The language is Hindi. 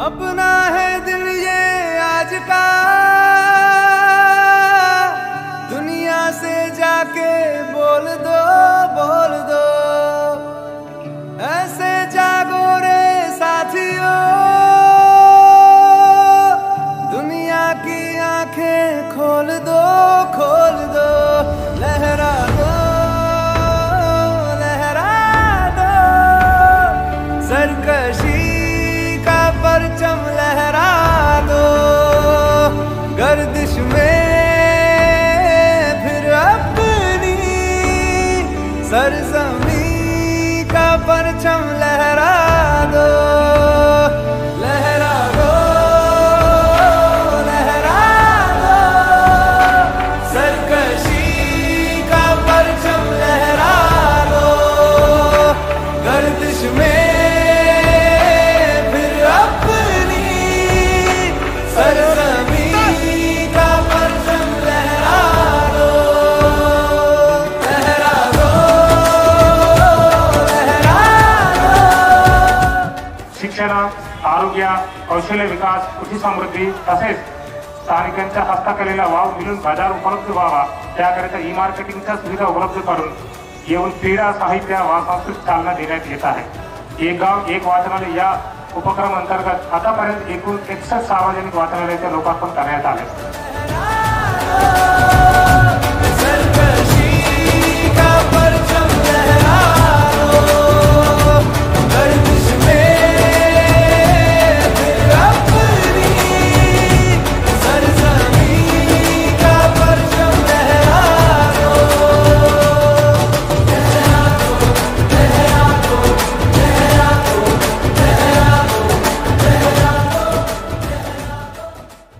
अपना है दिन ये आज का, दुनिया से जाके बोल दो, बोल दो ऐसे जागो रे साथियों। दुनिया की आंखें खोल दो, खोल दो, लहरा दो, लहरा दो, सरकशी का परचम लहरा दो। गर्दिश में फिर अपनी सरजमी का परचम लहरा दो, लहरा दो, लहरा दो, सरकशी का परचम लहरा दो। गर्दिश में शिक्षण, आरोग्य, कौशल्य विकास, कृषी समृद्धी तसेच स्थानिकांच्या हस्तकलेला वाव मिळून बाजार उपलब्ध व्हावा त्याकरिता ई मार्केटिंगच्या सुविधा उपलब्ध करून येऊन क्रीडा, साहित्य व सांस्कृतिक चालना देण्यात येत आहे। एक गाव एक वाचनालय या उपक्रम अंतर्गत आतापर्यंत एकूण 61 सार्वजनिक वाचनालयाचे लोकार्पण करण्यात आले।